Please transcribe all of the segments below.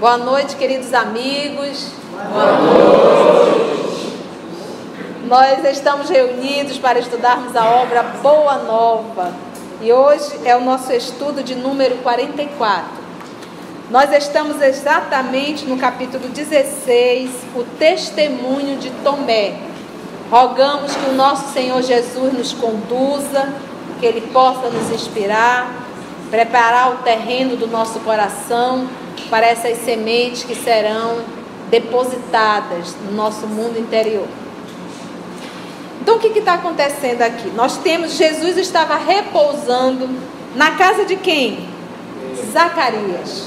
Boa noite, queridos amigos. Boa noite. Nós estamos reunidos para estudarmos a obra Boa Nova. E hoje é o nosso estudo de número 44. Nós estamos exatamente no capítulo 16, o testemunho de Tomé. Rogamos que o nosso Senhor Jesus nos conduza, que Ele possa nos inspirar, preparar o terreno do nosso coração para essas sementes que serão depositadas no nosso mundo interior. Então, o que está acontecendo aqui? Nós temos, Jesus estava repousando na casa de quem? Zacarias.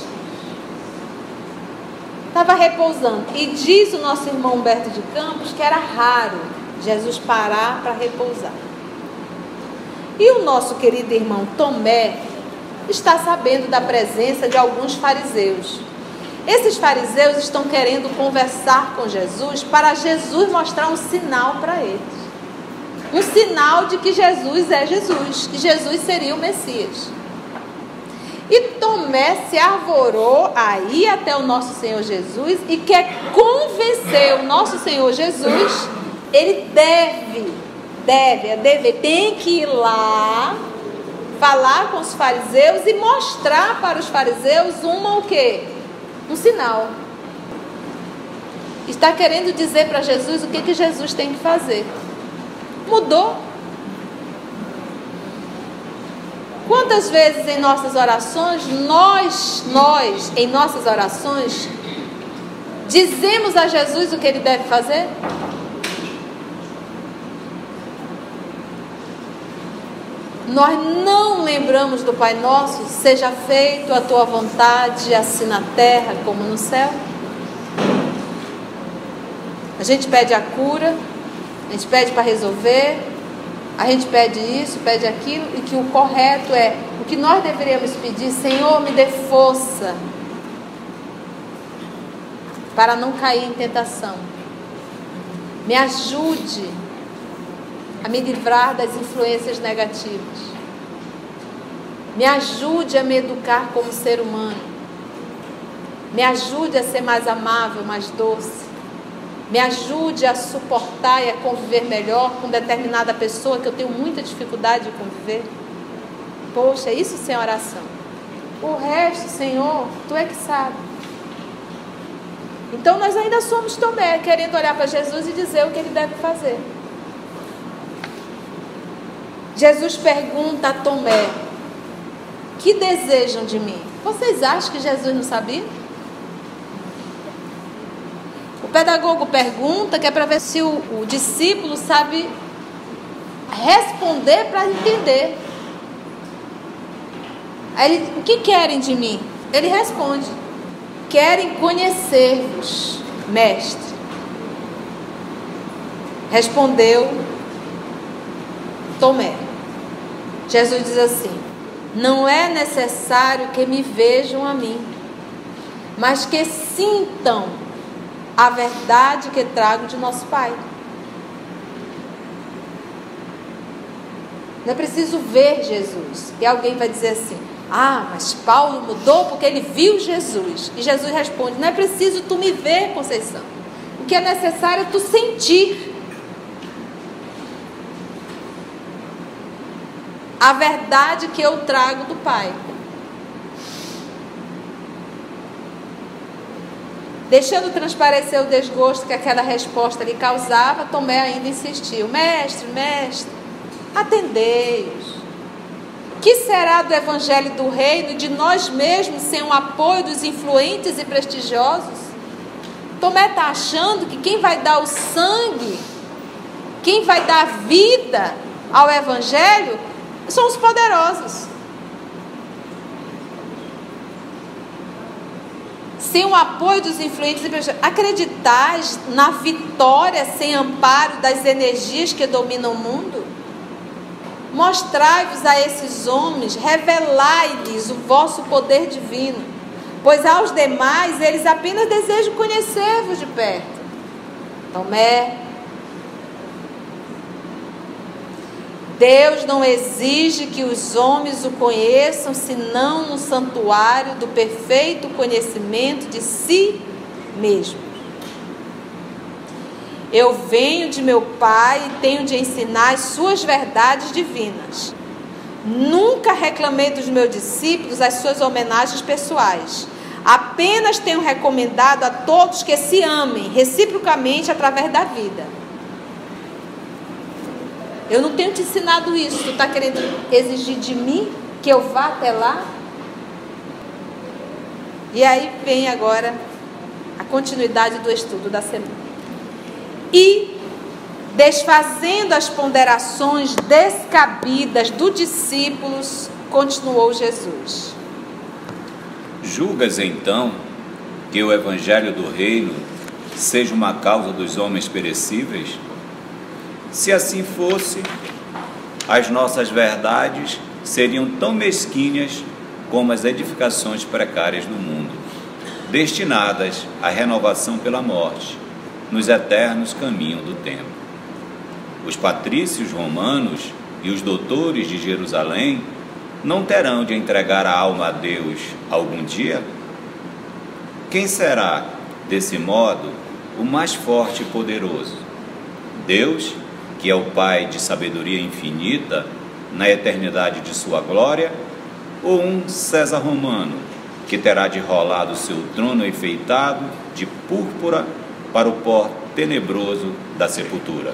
Estava repousando. E diz o nosso irmão Humberto de Campos que era raro Jesus parar para repousar. E o nosso querido irmão Tomé está sabendo da presença de alguns fariseus. Esses fariseus estão querendo conversar com Jesus para Jesus mostrar um sinal para eles. Um sinal de que Jesus é Jesus, que Jesus seria o Messias. E Tomé se arvorou a ir até o nosso Senhor Jesus e quer convencer o nosso Senhor Jesus. Ele deve, tem que ir lá, falar com os fariseus e mostrar para os fariseus o quê? Um sinal. Está querendo dizer para Jesus o que Jesus tem que fazer. Mudou. Quantas vezes em nossas orações, nós em nossas orações, dizemos a Jesus o que Ele deve fazer? Nós não lembramos do Pai Nosso, seja feito a tua vontade, assim na terra como no céu. A gente pede a cura, a gente pede para resolver, a gente pede isso, pede aquilo, e que o correto é, o que nós deveríamos pedir, Senhor, me dê força para não cair em tentação. Me ajude a me livrar das influências negativas. Me ajude a me educar como ser humano. Me ajude a ser mais amável, mais doce. Me ajude a suportar e a conviver melhor com determinada pessoa que eu tenho muita dificuldade de conviver. Poxa, isso sem oração. O resto, Senhor, Tu é que sabe. Então nós ainda somos Tomé, querendo olhar para Jesus e dizer o que Ele deve fazer. Jesus pergunta a Tomé: que desejam de mim? Vocês acham que Jesus não sabia? O pedagogo pergunta que é para ver se o discípulo sabe responder para entender. Aí ele: o que querem de mim? Ele responde: querem conhecer-vos, mestre. Respondeu Tomé. Jesus diz assim: não é necessário que me vejam a mim, mas que sintam a verdade que trago de nosso Pai. Não é preciso ver Jesus. E alguém vai dizer assim: ah, mas Paulo mudou porque ele viu Jesus. E Jesus responde: não é preciso tu me ver, Conceição. O que é necessário é tu sentir a verdade que eu trago do Pai. Deixando transparecer o desgosto que aquela resposta lhe causava, Tomé ainda insistiu: Mestre, atendei-os. Que será do Evangelho do Reino e de nós mesmos sem o apoio dos influentes e prestigiosos? Tomé está achando que quem vai dar o sangue, quem vai dar vida ao Evangelho, são os poderosos. Sem o apoio dos influentes, acreditais na vitória sem amparo das energias que dominam o mundo? Mostrai-vos a esses homens, revelai-lhes o vosso poder divino, pois aos demais eles apenas desejam conhecer-vos de perto. Tomé Deus não exige que os homens o conheçam, senão no santuário do perfeito conhecimento de si mesmo. Eu venho de meu Pai e tenho de ensinar as suas verdades divinas. Nunca reclamei dos meus discípulos as suas homenagens pessoais. Apenas tenho recomendado a todos que se amem reciprocamente através da vida. Eu não tenho te ensinado isso. Tu está querendo exigir de mim que eu vá até lá? E aí vem agora a continuidade do estudo da semana. E, desfazendo as ponderações descabidas dos discípulos, continuou Jesus. Julgas, então, que o Evangelho do Reino seja uma causa dos homens perecíveis? Se assim fosse, as nossas verdades seriam tão mesquinhas como as edificações precárias do mundo, destinadas à renovação pela morte, nos eternos caminhos do tempo. Os patrícios romanos e os doutores de Jerusalém não terão de entregar a alma a Deus algum dia? Quem será, desse modo, o mais forte e poderoso? Deus, que é o Pai de sabedoria infinita, na eternidade de sua glória, ou um César romano, que terá de rolar do seu trono enfeitado de púrpura para o pó tenebroso da sepultura?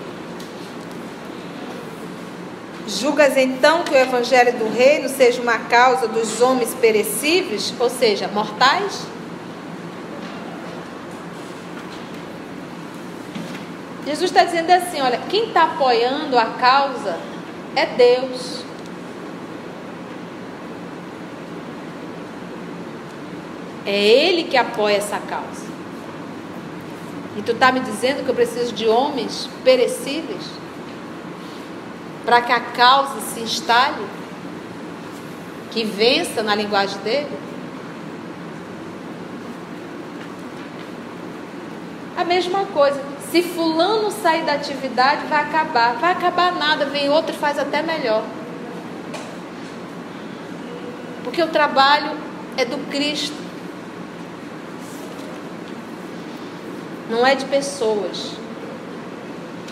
Julgas então que o Evangelho do Reino seja uma causa dos homens perecíveis, ou seja, mortais? Jesus está dizendo assim, olha, quem está apoiando a causa é Deus. É Ele que apoia essa causa. E tu está me dizendo que eu preciso de homens perecíveis para que a causa se instale, que vença na linguagem dele? A mesma coisa. Se fulano sair da atividade, vai acabar nada, vem outro e faz até melhor. Porque o trabalho é do Cristo, não é de pessoas.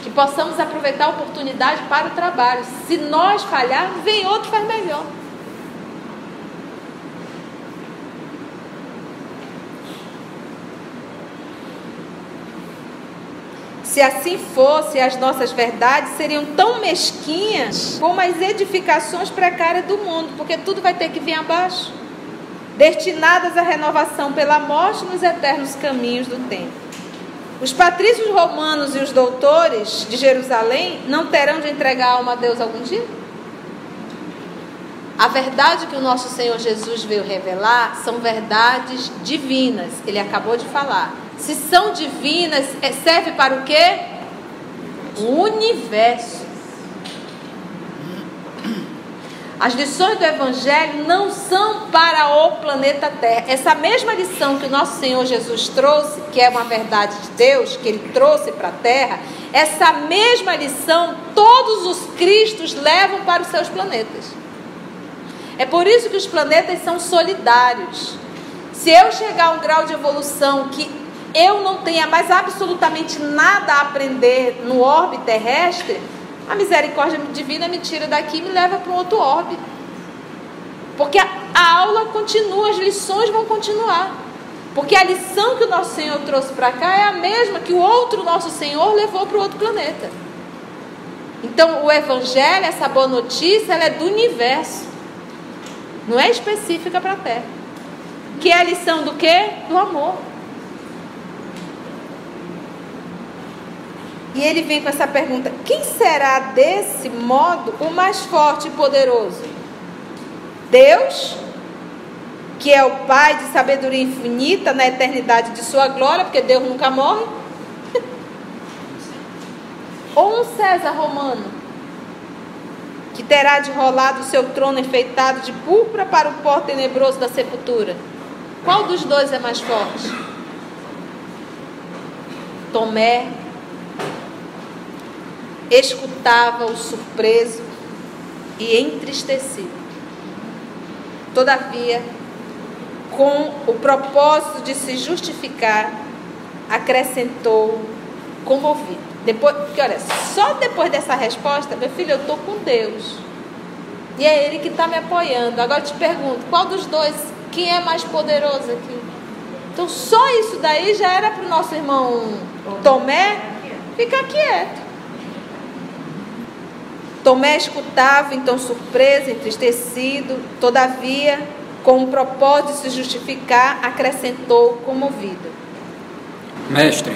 Que possamos aproveitar a oportunidade para o trabalho. Se nós falharmos, vem outro e faz melhor. Se assim fosse, as nossas verdades seriam tão mesquinhas como as edificações precárias do mundo, porque tudo vai ter que vir abaixo, destinadas à renovação pela morte nos eternos caminhos do tempo. Os patrícios romanos e os doutores de Jerusalém não terão de entregar a alma a Deus algum dia? A verdade que o nosso Senhor Jesus veio revelar são verdades divinas, ele acabou de falar. Se são divinas, serve para o quê? O universo. As lições do Evangelho não são para o planeta Terra. Essa mesma lição que o nosso Senhor Jesus trouxe, que é uma verdade de Deus, que Ele trouxe para a Terra, essa mesma lição todos os Cristos levam para os seus planetas. É por isso que os planetas são solidários. Se eu chegar a um grau de evolução que eu não tenha mais absolutamente nada a aprender no orbe terrestre, a misericórdia divina me tira daqui e me leva para um outro orbe. Porque a aula continua, as lições vão continuar. Porque a lição que o nosso Senhor trouxe para cá é a mesma que o outro nosso Senhor levou para o outro planeta. Então, o Evangelho, essa boa notícia, ela é do universo. Não é específica para a Terra. Que é a lição do quê? Do amor. E ele vem com essa pergunta, quem será desse modo o mais forte e poderoso? Deus, que é o Pai de sabedoria infinita na eternidade de sua glória, porque Deus nunca morre? Ou um César romano, que terá de rolar do seu trono enfeitado de púrpura para o pó tenebroso da sepultura? Qual dos dois é mais forte? Tomé escutava-o surpreso e entristecido. Todavia, com o propósito de se justificar, acrescentou, comovido. Depois, porque olha, só depois dessa resposta, meu filho, eu estou com Deus. E é Ele que está me apoiando. Agora eu te pergunto, qual dos dois, quem é mais poderoso aqui? Então só isso daí já era para o nosso irmão Tomé ficar quieto. Tomé escutava, então surpreso, entristecido, todavia, com o propósito de se justificar, acrescentou comovido. Mestre,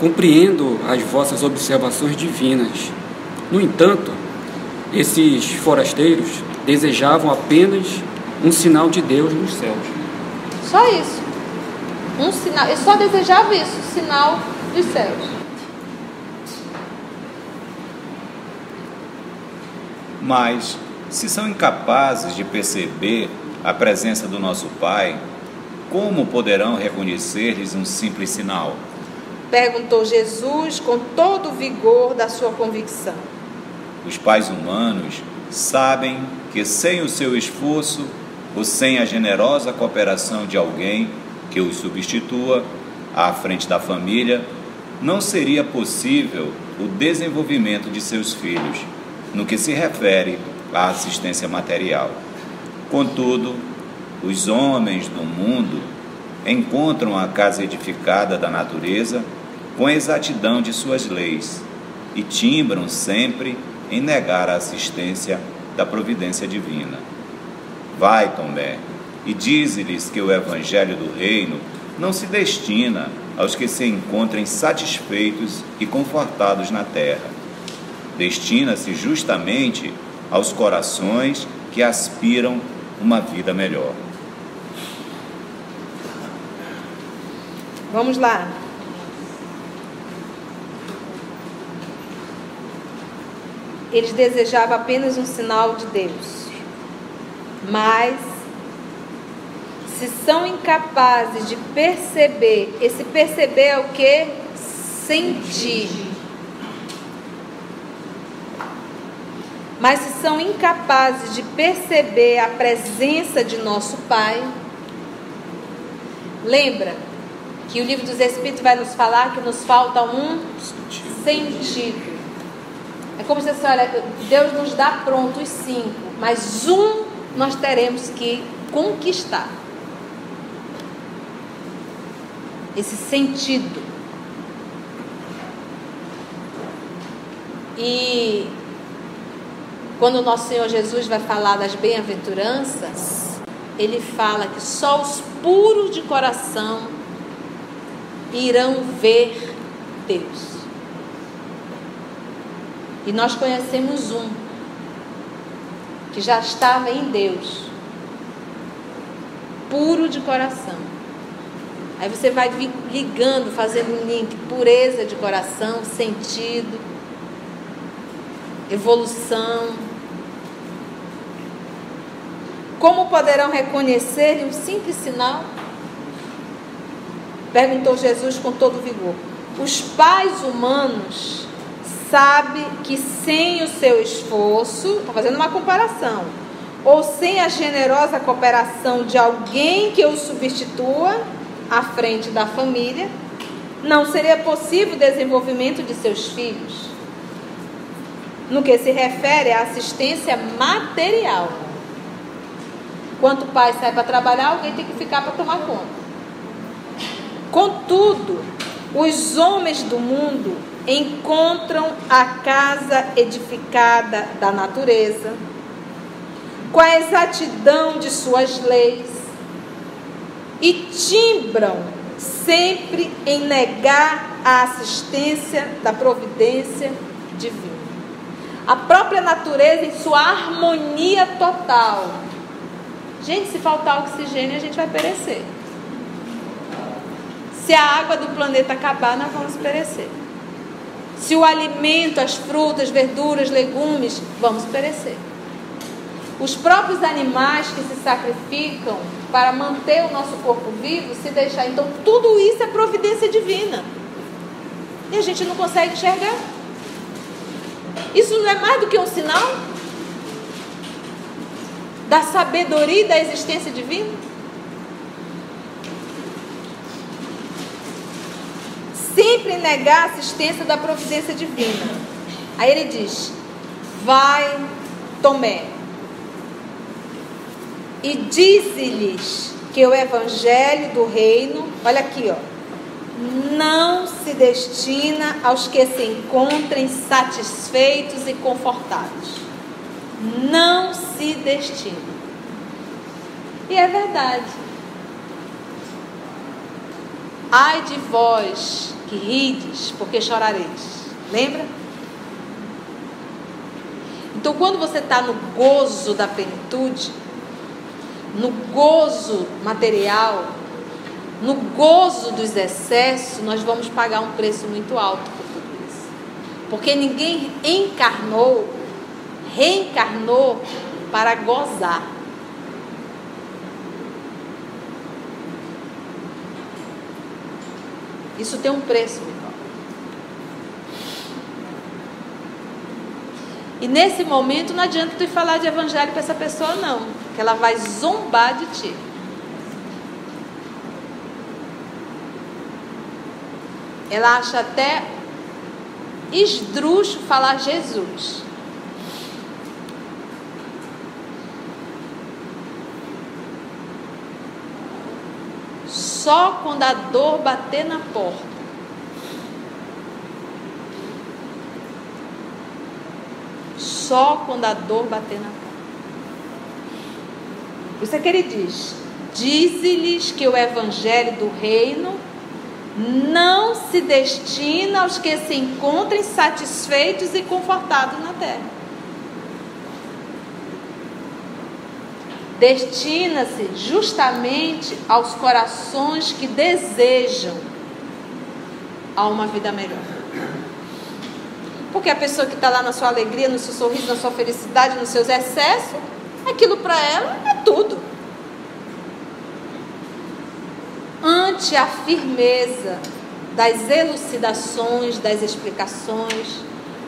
compreendo as vossas observações divinas. No entanto, esses forasteiros desejavam apenas um sinal de Deus nos céus. Só isso. Um sinal. Eu só desejava isso, um sinal dos céus. Mas, se são incapazes de perceber a presença do nosso Pai, como poderão reconhecer-lhes um simples sinal? Perguntou Jesus com todo o vigor da sua convicção. Os pais humanos sabem que sem o seu esforço ou sem a generosa cooperação de alguém que os substitua à frente da família, não seria possível o desenvolvimento de seus filhos no que se refere à assistência material. Contudo, os homens do mundo encontram a casa edificada da natureza com a exatidão de suas leis e timbram sempre em negar a assistência da providência divina. Vai, Tomé, e dize-lhes que o Evangelho do Reino não se destina aos que se encontrem satisfeitos e confortados na terra. Destina-se justamente aos corações que aspiram uma vida melhor. Vamos lá. Eles desejavam apenas um sinal de Deus. Mas, se são incapazes de perceber, esse perceber é o que? Sentir. Mas se são incapazes de perceber a presença de nosso Pai, lembra que o Livro dos Espíritos vai nos falar que nos falta um sentido. É como se Deus nos dá pronto os 5, mas um nós teremos que conquistar. Esse sentido. E quando o nosso Senhor Jesus vai falar das bem-aventuranças, Ele fala que só os puros de coração irão ver Deus. E nós conhecemos um que já estava em Deus, puro de coração. Aí você vai ligando, fazendo um link, pureza de coração, sentido, evolução. Como poderão reconhecer um simples sinal? Perguntou Jesus com todo vigor. Os pais humanos sabe que sem o seu esforço, está fazendo uma comparação, ou sem a generosa cooperação de alguém que o substitua à frente da família, não seria possível o desenvolvimento de seus filhos, no que se refere à assistência material. Quando o pai sai para trabalhar, alguém tem que ficar para tomar conta. Contudo, os homens do mundo encontram a casa edificada da natureza, com a exatidão de suas leis, e timbram sempre em negar a assistência da providência divina. A própria natureza em sua harmonia total. Gente, se faltar oxigênio, a gente vai perecer. Se a água do planeta acabar, nós vamos perecer. Se o alimento, as frutas, verduras, legumes, vamos perecer. Os próprios animais que se sacrificam para manter o nosso corpo vivo, se deixar, então tudo isso é providência divina. E a gente não consegue enxergar. Isso não é mais do que um sinal? da sabedoria e da existência divina? Sempre negar a assistência da providência divina. Aí ele diz: vai, Tomé, e dize-lhes que o evangelho do reino, olha aqui, ó, não se destina aos que se encontrem satisfeitos e confortados. Não se destina. E é verdade. Ai de vós que rides, porque chorareis. Lembra? Então, quando você está no gozo da plenitude, no gozo material, no gozo dos excessos, nós vamos pagar um preço muito alto por tudo isso. Porque ninguém encarnou, reencarnou para gozar. Isso tem um preço muito alto. E nesse momento não adianta tu ir falar de evangelho para essa pessoa, não, que ela vai zombar de ti. Ela acha até esdrúxulo falar Jesus. Só quando a dor bater na porta. Só quando a dor bater na porta. Por isso é que ele diz: dize-lhes que o evangelho do reino não se destina aos que se encontrem satisfeitos e confortados na terra. Destina-se justamente aos corações que desejam a uma vida melhor. Porque a pessoa que está lá na sua alegria, no seu sorriso, na sua felicidade, nos seus excessos, aquilo para ela é tudo. Ante a firmeza das elucidações, das explicações,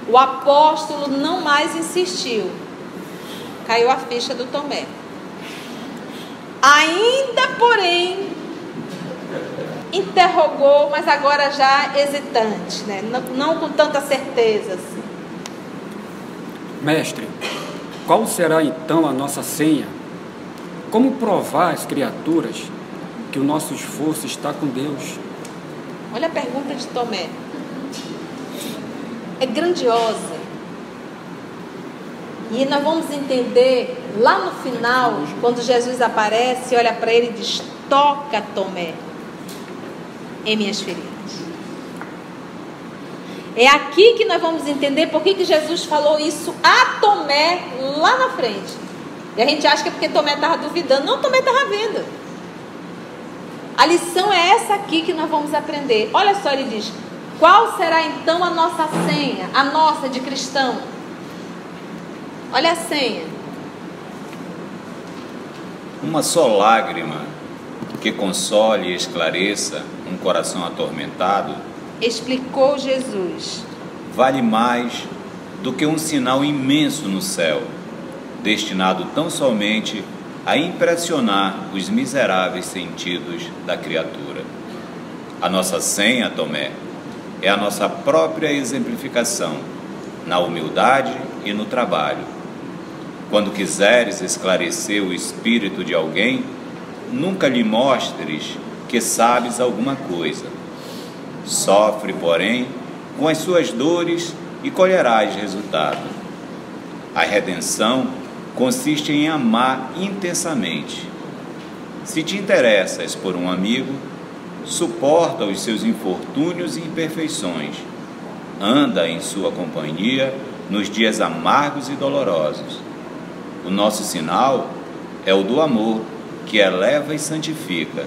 o apóstolo não mais insistiu. Caiu a ficha do Tomé. Ainda, porém, interrogou, mas agora já hesitante, né? Não com tanta certeza assim. Mestre, qual será então a nossa senha? Como provar às criaturas que o nosso esforço está com Deus? Olha a pergunta de Tomé. É grandiosa. E nós vamos entender lá no final, quando Jesus aparece, olha para ele e diz: toca, Tomé, em minhas feridas. É aqui que nós vamos entender por que Jesus falou isso a Tomé lá na frente. E a gente acha que é porque Tomé estava duvidando. Não, Tomé estava vendo. A lição é essa aqui que nós vamos aprender. Olha só, ele diz: qual será então a nossa senha, a nossa de cristão? Olha a senha. Uma só lágrima que console e esclareça um coração atormentado, explicou Jesus, vale mais do que um sinal imenso no céu, destinado tão somente a impressionar os miseráveis sentidos da criatura. A nossa senha, Tomé, é a nossa própria exemplificação, na humildade e no trabalho. Quando quiseres esclarecer o espírito de alguém, nunca lhe mostres que sabes alguma coisa. Sofre, porém, com as suas dores e colherás resultado. A redenção consiste em amar intensamente. Se te interessas por um amigo, suporta os seus infortúnios e imperfeições. Anda em sua companhia nos dias amargos e dolorosos. O nosso sinal é o do amor, que eleva e santifica,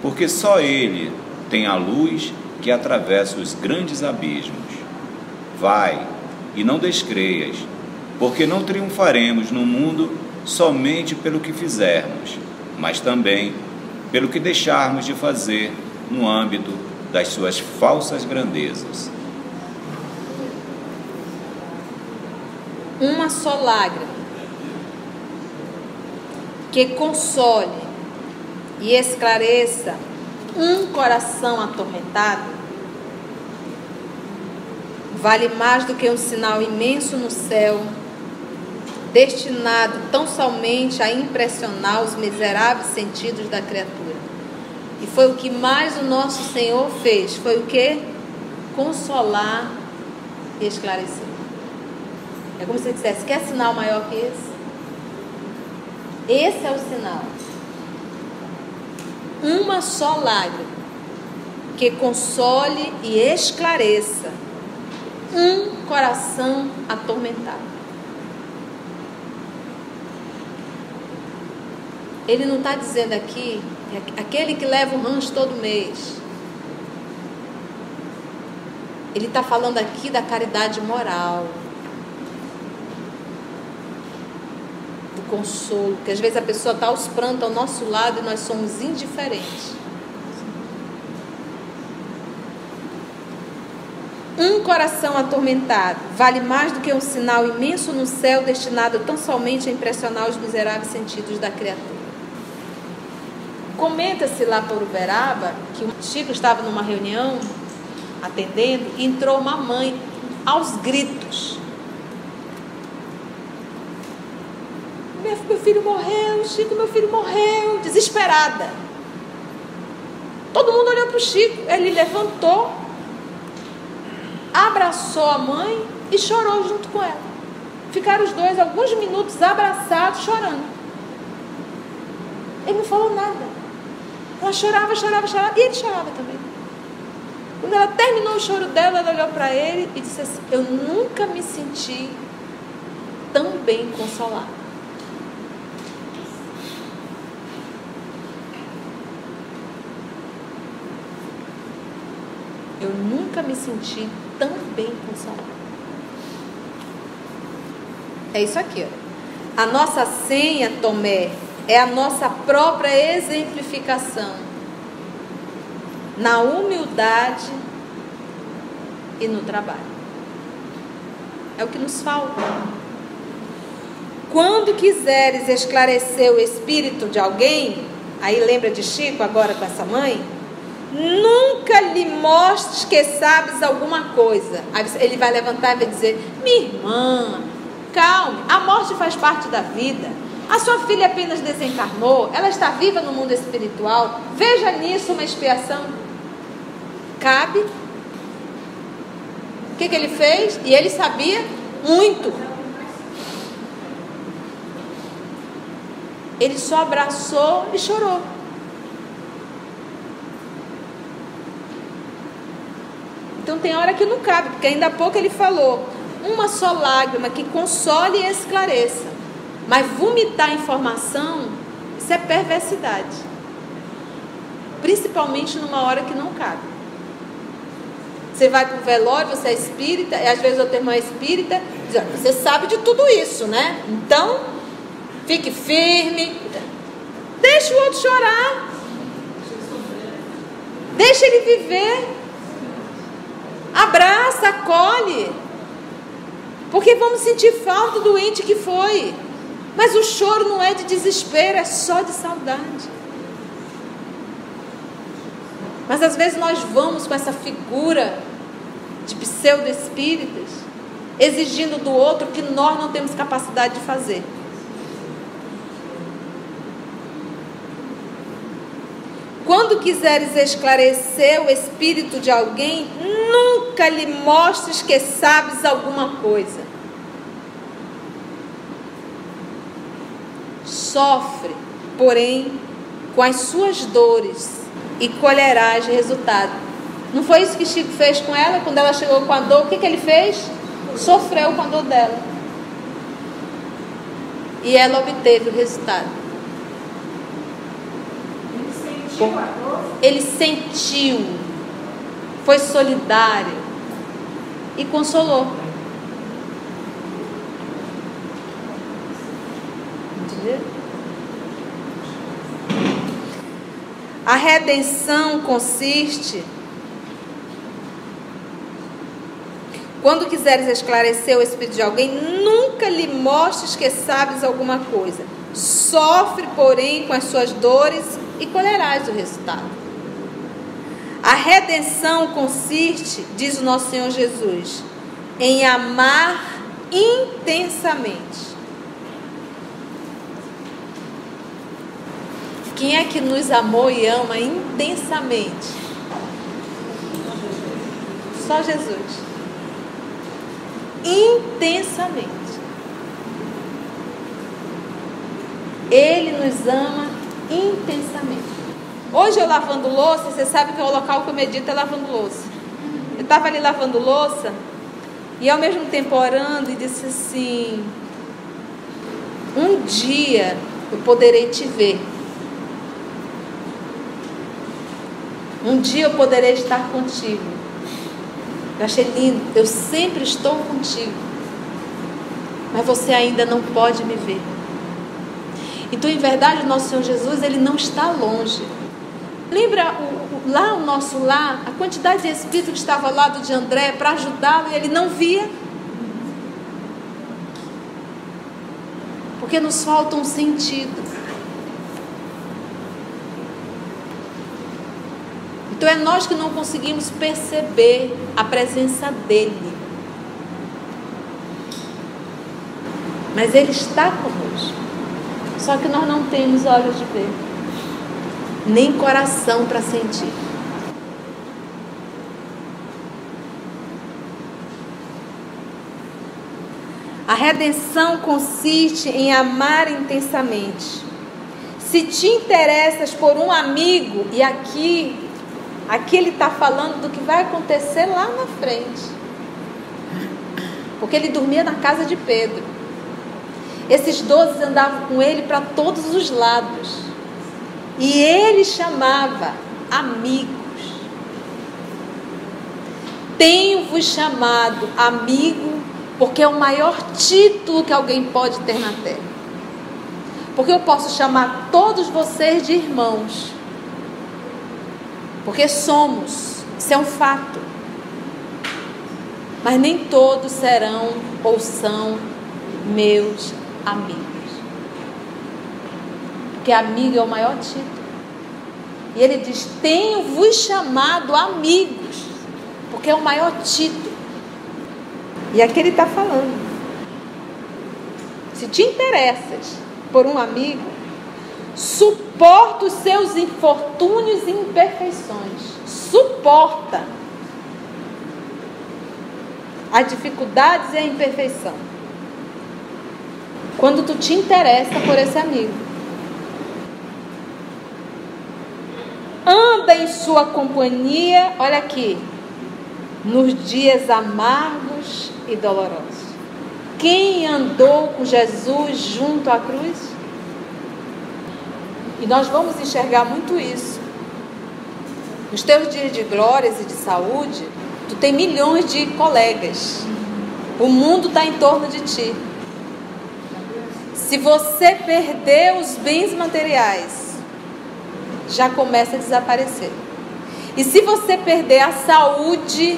porque só ele tem a luz que atravessa os grandes abismos. Vai e não descreias, porque não triunfaremos no mundo somente pelo que fizermos, mas também pelo que deixarmos de fazer no âmbito das suas falsas grandezas. Uma só lágrima que console e esclareça um coração atormentado vale mais do que um sinal imenso no céu, destinado tão somente a impressionar os miseráveis sentidos da criatura. E foi o que mais o nosso Senhor fez, foi o que? Consolar e esclarecer. É como se ele dissesse, quer sinal maior que esse? Esse é o sinal. Uma só lágrima que console e esclareça um coração atormentado. Ele não está dizendo aqui, aquele que leva o rancho todo mês. Ele está falando aqui da caridade moral, do consolo, que às vezes a pessoa está aos prantos ao nosso lado e nós somos indiferentes. Um coração atormentado vale mais do que um sinal imenso no céu, destinado tão somente a impressionar os miseráveis sentidos da criatura. Comenta-se lá por Uberaba que o Chico estava numa reunião atendendo e entrou uma mãe aos gritos. Meu filho morreu, Chico, meu filho morreu, desesperada. Todo mundo olhou para o Chico, ele levantou, abraçou a mãe e chorou junto com ela. Ficaram os dois alguns minutos abraçados, chorando. Ele não falou nada. Ela chorava, e ele chorava também. Quando ela terminou o choro dela, ela olhou para ele e disse assim, eu nunca me senti tão bem consolada. Eu nunca me senti tão bem consolada. É isso aqui, ó. A nossa senha, Tomé, é a nossa própria exemplificação na humildade e no trabalho. É o que nos falta. Quando quiseres esclarecer o espírito de alguém, aí lembra de Chico agora com essa mãe, nunca lhe mostres que sabes alguma coisa. Ele vai levantar e vai dizer, minha irmã, calme, a morte faz parte da vida. A sua filha apenas desencarnou, ela está viva no mundo espiritual. Veja nisso uma expiação. Cabe? O que que ele fez? E ele sabia muito. Ele só abraçou e chorou. Então tem hora que não cabe, porque ainda há pouco ele falou, uma só lágrima que console e esclareça, mas vomitar informação, isso é perversidade, principalmente numa hora que não cabe. Você vai para o velório, você é espírita, e às vezes outra irmã é espírita, diz, você sabe de tudo isso, né? Então, fique firme, deixa o outro chorar, deixa ele viver, abraça, acolhe, porque vamos sentir falta do ente que foi, mas o choro não é de desespero, é só de saudade. Mas às vezes nós vamos com essa figura de pseudo-espíritas, exigindo do outro que nós não temos capacidade de fazer. Quando quiseres esclarecer o espírito de alguém, nunca lhe mostres que sabes alguma coisa. Sofre, porém, com as suas dores e colherás resultado. Não foi isso que Chico fez com ela? Quando ela chegou com a dor, o que que ele fez? Sofreu com a dor dela. E ela obteve o resultado. Ele sentiu, foi solidário e consolou. Entendeu? A redenção consiste, quando quiseres esclarecer o espírito de alguém, nunca lhe mostres que sabes alguma coisa, Sofre, porém, com as suas dores e colherás o resultado. A redenção consiste, diz o nosso Senhor Jesus, em amar intensamente. Quem é que nos amou e ama intensamente? Só Jesus. Intensamente. Ele nos ama intensamente. Hoje eu lavando louça, você sabe que é o local que eu medito é lavando louça. Eu estava ali lavando louça e ao mesmo tempo orando e disse assim: um dia eu poderei te ver. Um dia eu poderei estar contigo. Eu achei lindo. Eu sempre estou contigo. Mas você ainda não pode me ver. Então, em verdade, o nosso Senhor Jesus, ele não está longe. Lembra lá o nosso lar, a quantidade de espírito que estava ao lado de André para ajudá-lo e ele não via? Porque nos falta um sentido. Então é nós que não conseguimos perceber a presença dele. Mas ele está conosco. Só que nós não temos olhos de ver, nem coração para sentir. A redenção consiste em amar intensamente. Se te interessas por um amigo, e aqui ele está falando do que vai acontecer lá na frente, porque ele dormia na casa de Pedro. Esses 12 andavam com ele para todos os lados. E ele chamava amigos. Tenho-vos chamado amigo, porque é o maior título que alguém pode ter na terra. Porque eu posso chamar todos vocês de irmãos. Porque somos, isso é um fato. Mas nem todos serão ou são meus amigos. Porque amigo é o maior título. E ele diz: tenho-vos chamado amigos, porque é o maior título. E aqui ele está falando: se te interessas por um amigo, suporta os seus infortúnios e imperfeições. Suporta as dificuldades e a imperfeição. Quando tu te interessa por esse amigo, anda em sua companhia, olha aqui, nos dias amargos e dolorosos. Quem andou com Jesus junto à cruz? E nós vamos enxergar muito isso. Nos teus dias de glórias e de saúde, tu tem milhões de colegas. O mundo está em torno de ti. Se você perder os bens materiais, já começa a desaparecer. E se você perder a saúde,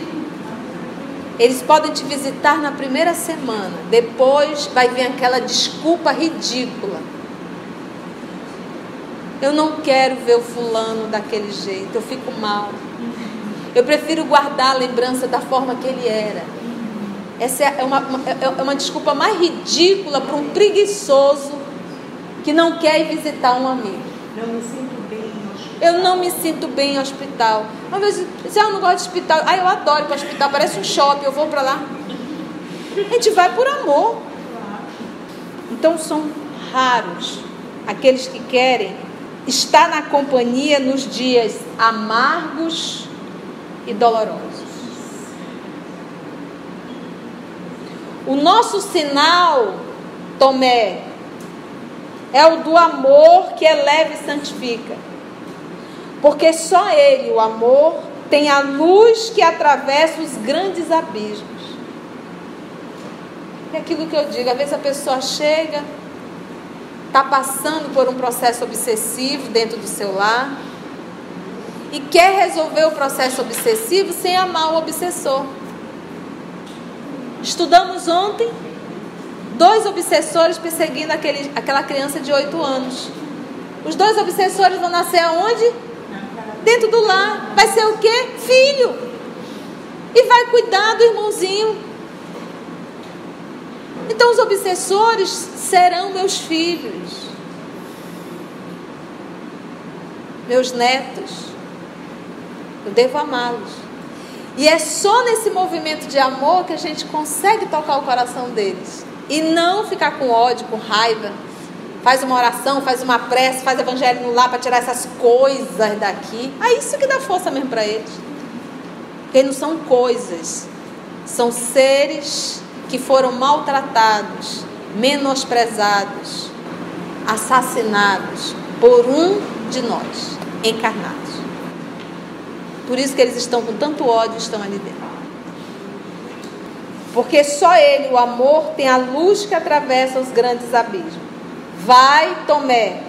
eles podem te visitar na primeira semana. Depois vai vir aquela desculpa ridícula: eu não quero ver o fulano daquele jeito, eu fico mal, eu prefiro guardar a lembrança da forma que ele era. Essa é uma desculpa mais ridícula para um preguiçoso que não quer ir visitar um amigo. Eu não me sinto bem em hospital. Uma vez, se eu não gosto de hospital, eu adoro ir para o hospital, parece um shopping, eu vou para lá. A gente vai por amor. Então são raros aqueles que querem estar na companhia nos dias amargos e dolorosos. O nosso sinal, Tomé, é o do amor que eleva e santifica. Porque só ele, o amor, tem a luz que atravessa os grandes abismos. É aquilo que eu digo, às vezes a pessoa chega, está passando por um processo obsessivo dentro do seu lar e quer resolver o processo obsessivo sem amar o obsessor. Estudamos ontem Dois obsessores perseguindo aquela criança de 8 anos. Os dois obsessores vão nascer aonde? Dentro do lar. Vai ser o quê? Filho. E vai cuidar do irmãozinho. Então os obsessores serão meus filhos, meus netos. Eu devo amá-los. E é só nesse movimento de amor que a gente consegue tocar o coração deles. E não ficar com ódio, com raiva. Faz uma oração, faz uma prece, faz evangelho no lar para tirar essas coisas daqui. É isso que dá força mesmo para eles. Porque não são coisas. São seres que foram maltratados, menosprezados, assassinados por um de nós, encarnados. Por isso que eles estão com tanto ódio, estão ali dentro. Porque só ele, o amor, tem a luz que atravessa os grandes abismos. Vai, Tomé,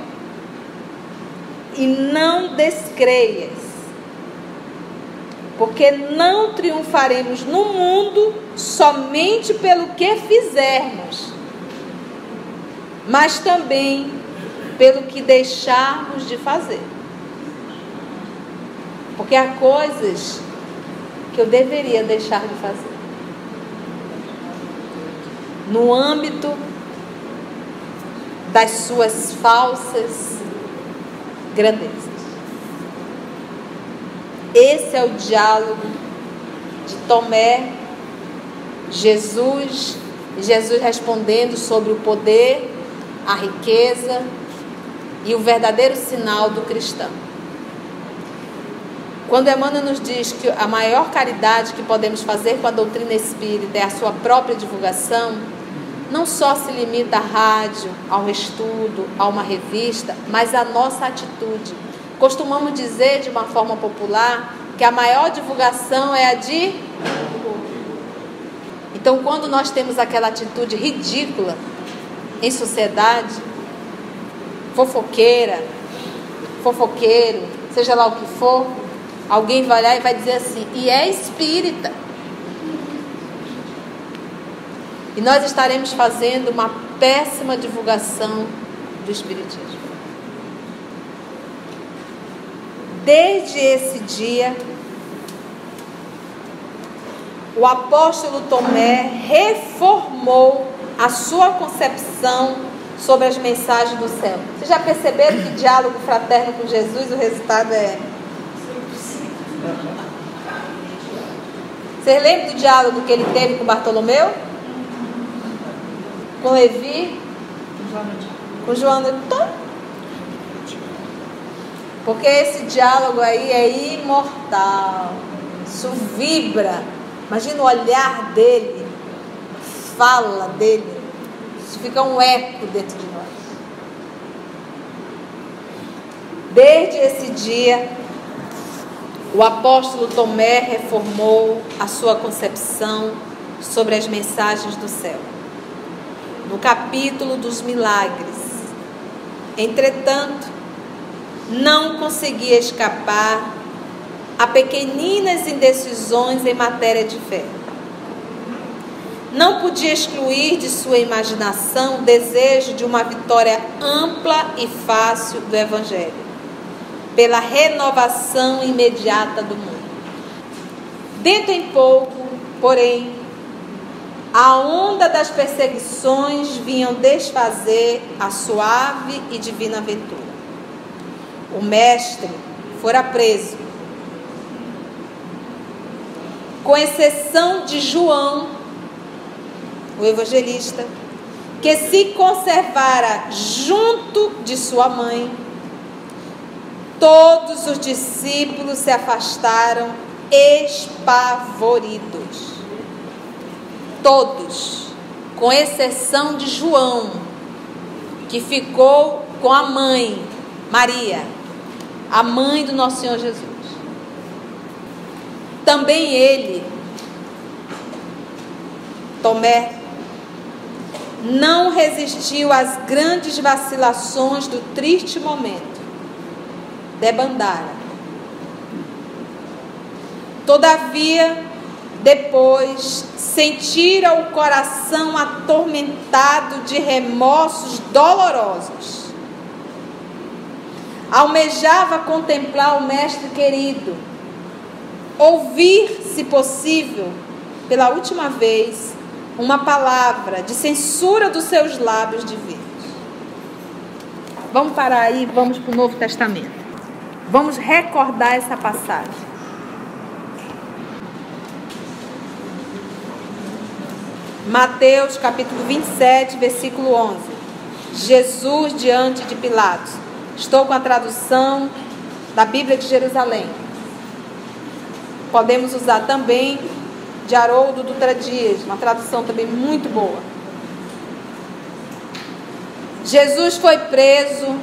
e não descreias, porque não triunfaremos no mundo somente pelo que fizermos, mas também pelo que deixarmos de fazer. Porque há coisas que eu deveria deixar de fazer. No âmbito das suas falsas grandezas. Esse é o diálogo de Tomé, Jesus, e Jesus respondendo sobre o poder, a riqueza e o verdadeiro sinal do cristão. Quando Emmanuel nos diz que a maior caridade que podemos fazer com a doutrina espírita é a sua própria divulgação, não só se limita à rádio, ao estudo, a uma revista, mas à nossa atitude. Costumamos dizer, de uma forma popular, que a maior divulgação é a de... Então, quando nós temos aquela atitude ridícula em sociedade, fofoqueira, fofoqueiro, seja lá o que for, alguém vai olhar e vai dizer assim, e é espírita. E nós estaremos fazendo uma péssima divulgação do espiritismo. Desde esse dia, o apóstolo Tomé reformou a sua concepção sobre as mensagens do céu. Vocês já perceberam que diálogo fraterno com Jesus, o resultado é... Vocês lembram do diálogo que ele teve com Bartolomeu? Com Levi? Com João Antônio? Porque esse diálogo aí é imortal. Isso vibra. Imagina o olhar dele, a fala dele. Isso fica um eco dentro de nós. Desde esse dia... O apóstolo Tomé reformou a sua concepção sobre as mensagens do céu. No capítulo dos milagres. Entretanto, não conseguia escapar a pequeninas indecisões em matéria de fé. Não podia excluir de sua imaginação o desejo de uma vitória ampla e fácil do Evangelho. Pela renovação imediata do mundo. Dentro em pouco, porém, a onda das perseguições vinham desfazer a suave e divina aventura. O mestre fora preso, com exceção de João, o evangelista, que se conservara junto de sua mãe. Todos os discípulos se afastaram espavoridos. Todos, com exceção de João, que ficou com a mãe, Maria, a mãe do Nosso Senhor Jesus. Também ele, Tomé, não resistiu às grandes vacilações do triste momento. Debandara. Todavia, Depois sentira o coração atormentado de remorsos dolorosos. Almejava contemplar o mestre querido, ouvir, se possível, pela última vez, uma palavra de censura dos seus lábios divinos. Vamos parar aí, vamos para o Novo Testamento. Vamos recordar essa passagem. Mateus, capítulo 27, versículo 11. Jesus diante de Pilatos. Estou com a tradução da Bíblia de Jerusalém. Podemos usar também de Haroldo Dutra Dias, uma tradução também muito boa. Jesus foi preso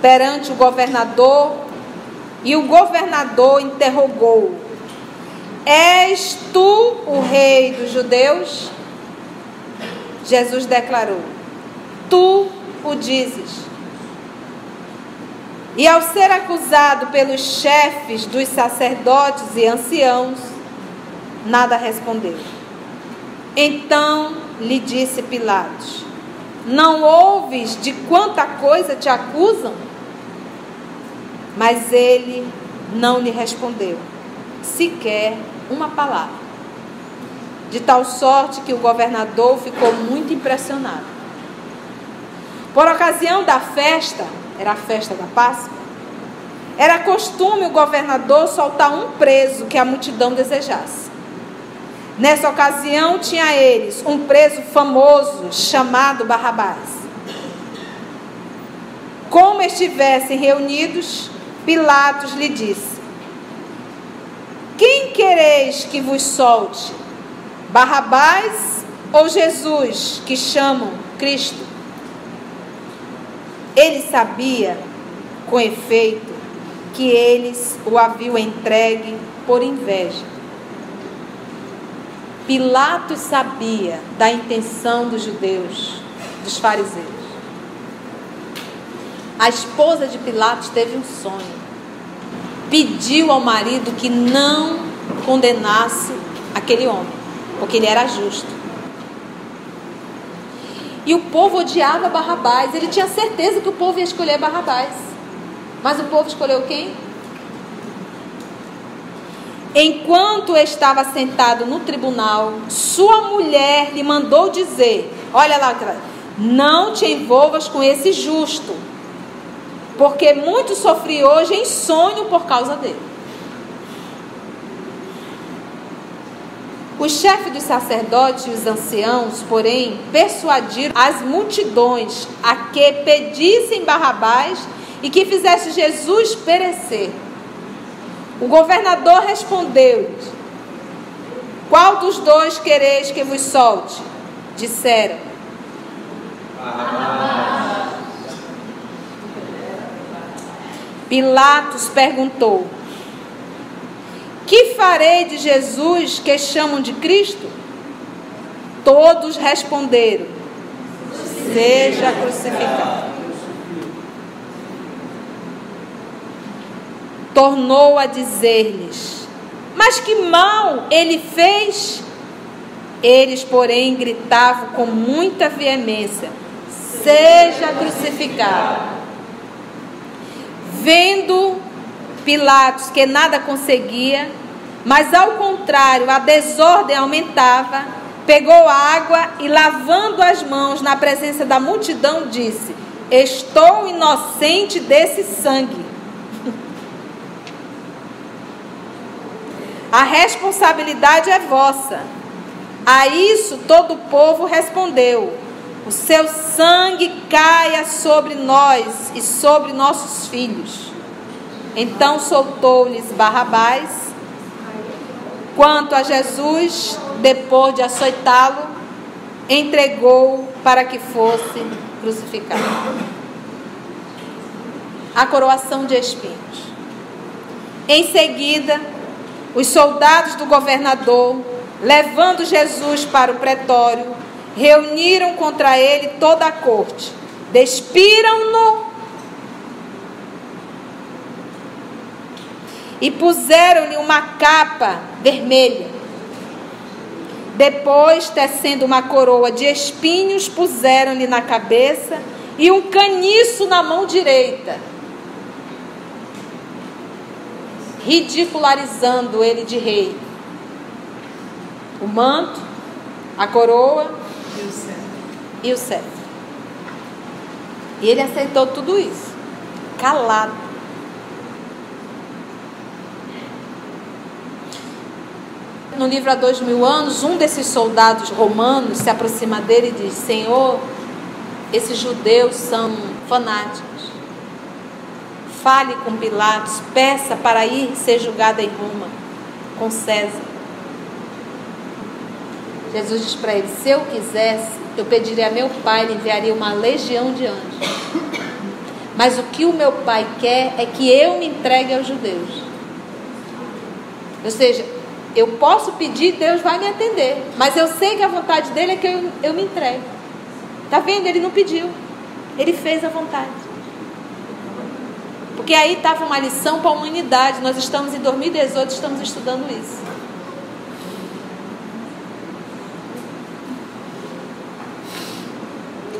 perante o governador e o governador interrogou: És tu o rei dos judeus? Jesus declarou: Tu o dizes. E ao ser acusado pelos chefes dos sacerdotes e anciãos, nada respondeu. Então lhe disse Pilatos: Não ouves de quanta coisa te acusam? Mas ele não lhe respondeu sequer uma palavra. De tal sorte que o governador ficou muito impressionado. Por ocasião da festa, era a festa da Páscoa, era costume o governador soltar um preso que a multidão desejasse. Nessa ocasião, tinha eles um preso famoso chamado Barrabás. Como estivessem reunidos, Pilatos lhe disse: Quem quereis que vos solte? Barrabás ou Jesus, que chamam Cristo? Ele sabia, com efeito, que eles o haviam entregue por inveja. Pilatos sabia da intenção dos judeus, dos fariseus. A esposa de Pilatos teve um sonho. Pediu ao marido que não condenasse aquele homem, porque ele era justo. E o povo odiava Barrabás. Ele tinha certeza que o povo ia escolher Barrabás. Mas o povo escolheu quem? Enquanto estava sentado no tribunal, sua mulher lhe mandou dizer: Olha lá, não te envolvas com esse justo, porque muito sofri hoje em sonho por causa dele. O chefe dos sacerdotes e os anciãos, porém, persuadiram as multidões a que pedissem Barrabás e que fizesse Jesus perecer. O governador respondeu: Qual dos dois quereis que vos solte? Disseram: Barrabás. Pilatos perguntou: Que farei de Jesus, que chamam de Cristo? Todos responderam: Seja crucificado. Tornou a dizer-lhes: Mas que mal ele fez? Eles, porém, gritavam com muita veemência: Seja crucificado. Vendo Pilatos que nada conseguia, mas ao contrário, a desordem aumentava, pegou água e, lavando as mãos na presença da multidão, disse: Estou inocente desse sangue. A responsabilidade é vossa. A isso todo o povo respondeu: O seu sangue caia sobre nós e sobre nossos filhos. Então soltou-lhes Barrabás. Quanto a Jesus, depois de açoitá-lo, entregou-o para que fosse crucificado. A coroação de espinhos. Em seguida, os soldados do governador, levando Jesus para o pretório, reuniram contra ele toda a corte, despiram-no e puseram-lhe uma capa vermelha, Depois, tecendo uma coroa de espinhos, puseram-lhe na cabeça e um caniço na mão direita, ridicularizando ele de rei. O manto, a coroa e o cetro. E ele aceitou tudo isso, calado. No livro há 2000 anos, um desses soldados romanos se aproxima dele e diz: Senhor, esses judeus são fanáticos. Fale com Pilatos, peça para ir ser julgada em Roma, com César. Jesus diz para ele: se eu quisesse, eu pediria a meu pai, ele enviaria uma legião de anjos. Mas o que o meu pai quer é que eu me entregue aos judeus. Ou seja, eu posso pedir, Deus vai me atender. Mas eu sei que a vontade dele é que eu me entregue. Está vendo? Ele não pediu. Ele fez a vontade. Porque aí estava uma lição para a humanidade. Nós estamos em 2018, estamos estudando isso.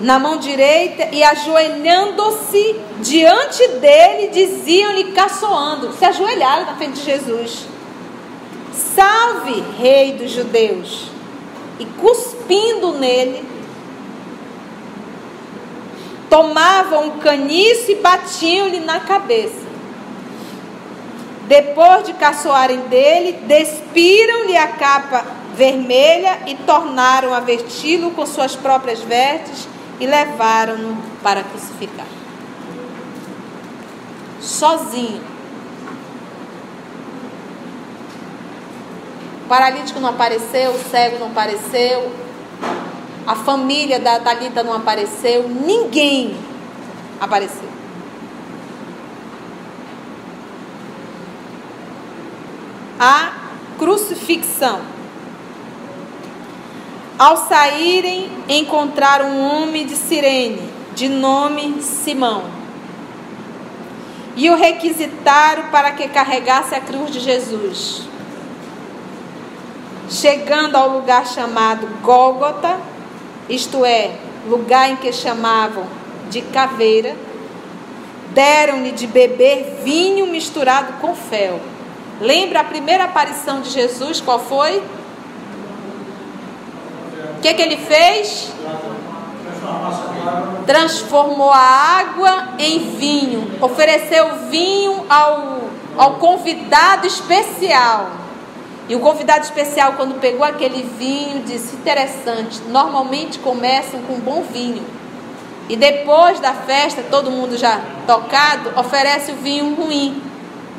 Na mão direita, e ajoelhando-se diante dele, diziam-lhe caçoando. Se ajoelharam na frente de Jesus. Salve, Rei dos Judeus. E cuspindo nele, tomavam um caniço e batiam-lhe na cabeça. Depois de caçoarem dele, despiram-lhe a capa vermelha e tornaram a vesti-lo com suas próprias vestes e levaram-no para crucificar. Sozinho. O paralítico não apareceu, o cego não apareceu, a família da Thalita não apareceu, ninguém apareceu. A crucifixão. Ao saírem, encontraram um homem de Cirene, de nome Simão, e o requisitaram para que carregasse a cruz de Jesus. Chegando ao lugar chamado Gólgota, isto é, lugar em que chamavam de caveira, deram-lhe de beber vinho misturado com fel. Lembra a primeira aparição de Jesus, qual foi? O que que ele fez? Transformou a água em vinho, ofereceu vinho ao convidado especial. E o convidado especial, quando pegou aquele vinho, disse: interessante, normalmente começam com bom vinho. E depois da festa, todo mundo já tocado, oferece o vinho ruim.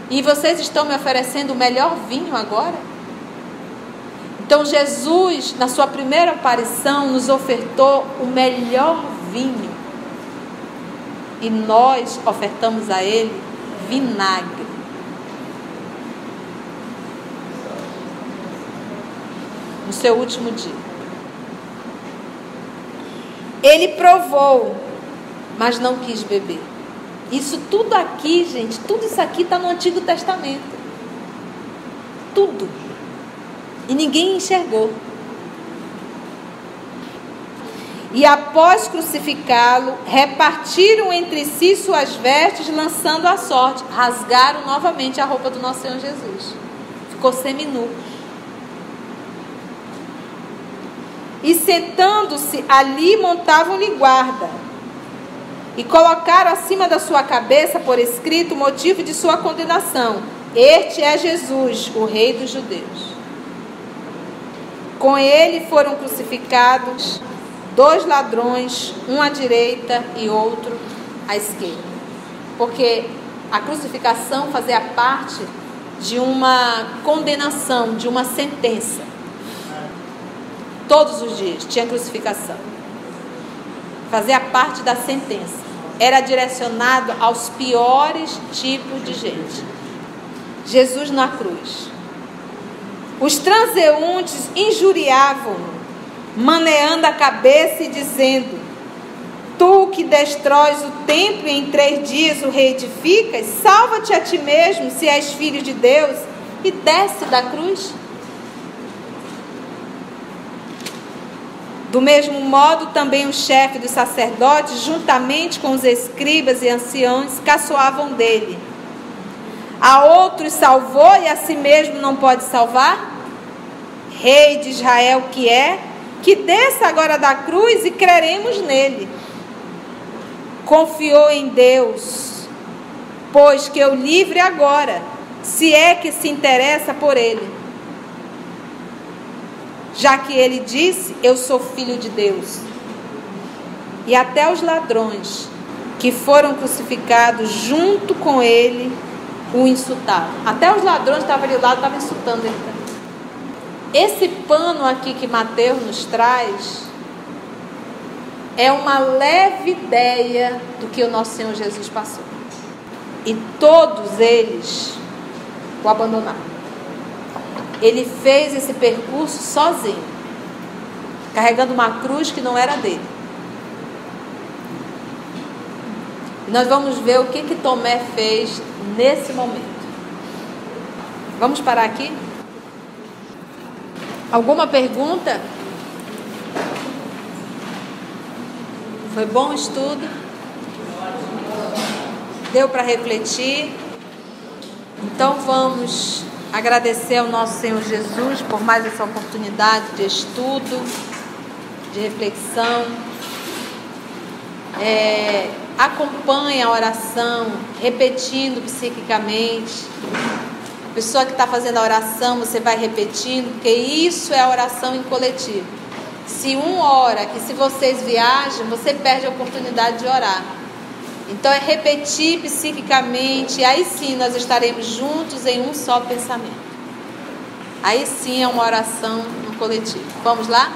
E vocês estão me oferecendo o melhor vinho agora? Então Jesus, na sua primeira aparição, nos ofertou o melhor vinho. E nós ofertamos a ele vinagre. No seu último dia. Ele provou, mas não quis beber. Isso tudo aqui, gente, tudo isso aqui está no Antigo Testamento. Tudo. E ninguém enxergou. E após crucificá-lo, repartiram entre si suas vestes, lançando a sorte. Rasgaram novamente a roupa do nosso Senhor Jesus. Ficou seminu. E sentando-se ali, montavam-lhe guarda. E colocaram acima da sua cabeça, por escrito, o motivo de sua condenação. Este é Jesus, o Rei dos Judeus. Com ele foram crucificados 2 ladrões, um à direita e outro à esquerda. Porque a crucificação fazia parte de uma condenação, de uma sentença. Todos os dias tinha crucificação. Fazia parte da sentença. Era direcionado aos piores tipos de gente. Jesus na cruz. Os transeuntes injuriavam-no, maneando a cabeça e dizendo: tu que destróis o templo e em 3 dias o reedificas, salva-te a ti mesmo, se és filho de Deus, e desce da cruz. Do mesmo modo, também o chefe dos sacerdotes, juntamente com os escribas e anciãos, caçoavam dele. A outros salvou e a si mesmo não pode salvar? Rei de Israel que é, que desça agora da cruz e creremos nele. Confiou em Deus, pois que eu livre agora, se é que se interessa por ele. Já que ele disse, eu sou filho de Deus. E até os ladrões que foram crucificados junto com ele o insultaram. Até os ladrões estavam ali do lado, estavam insultando ele. Esse pano aqui que Mateus nos traz é uma leve ideia do que o nosso Senhor Jesus passou. E todos eles o abandonaram. Ele fez esse percurso sozinho, carregando uma cruz que não era dele. E nós vamos ver o que Tomé fez nesse momento. Vamos parar aqui? Alguma pergunta? Foi bom o estudo? Deu para refletir? Então vamos agradecer ao nosso Senhor Jesus por mais essa oportunidade de estudo, de reflexão. Acompanhe a oração, repetindo psiquicamente. A pessoa que está fazendo a oração, você vai repetindo, porque isso é a oração em coletivo. Se um ora, que se vocês viajam, você perde a oportunidade de orar. Então é repetir psiquicamente, aí sim nós estaremos juntos em um só pensamento. Aí sim é uma oração no coletivo. Vamos lá?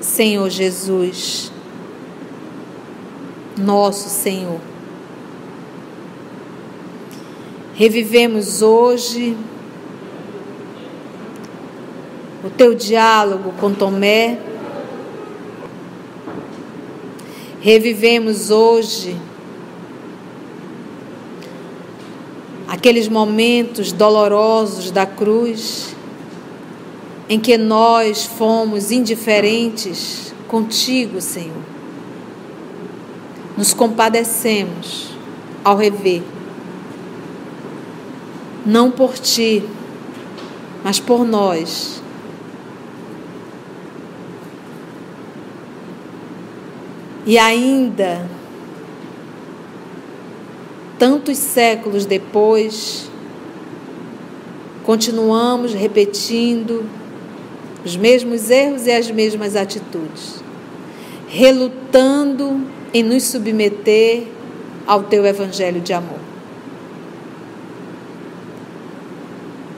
Senhor Jesus, nosso Senhor, revivemos hoje o teu diálogo com Tomé. Revivemos hoje aqueles momentos dolorosos da cruz em que nós fomos indiferentes contigo, Senhor. Nos compadecemos ao rever, não por ti, mas por nós. E ainda, tantos séculos depois, continuamos repetindo os mesmos erros e as mesmas atitudes, relutando em nos submeter ao teu evangelho de amor.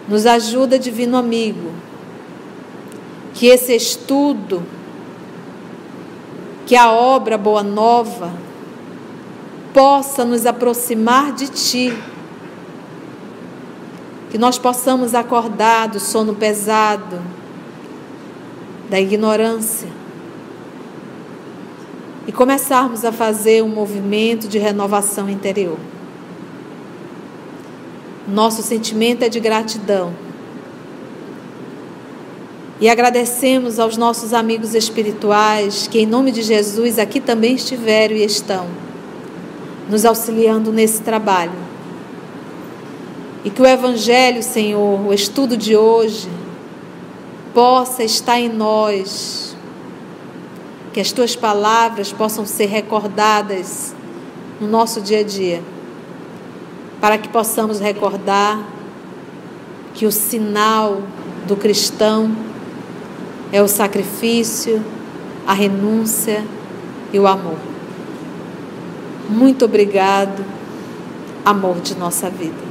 Nos ajuda, divino amigo, que esse estudo, que a obra Boa Nova possa nos aproximar de ti, que nós possamos acordar do sono pesado, da ignorância, e começarmos a fazer um movimento de renovação interior. Nosso sentimento é de gratidão. E agradecemos aos nossos amigos espirituais que, em nome de Jesus, aqui também estiveram e estão nos auxiliando nesse trabalho. E que o Evangelho, Senhor, o estudo de hoje, possa estar em nós, que as tuas palavras possam ser recordadas no nosso dia a dia, para que possamos recordar que o sinal do cristão é o sacrifício, a renúncia e o amor. Muito obrigado, amor de nossa vida.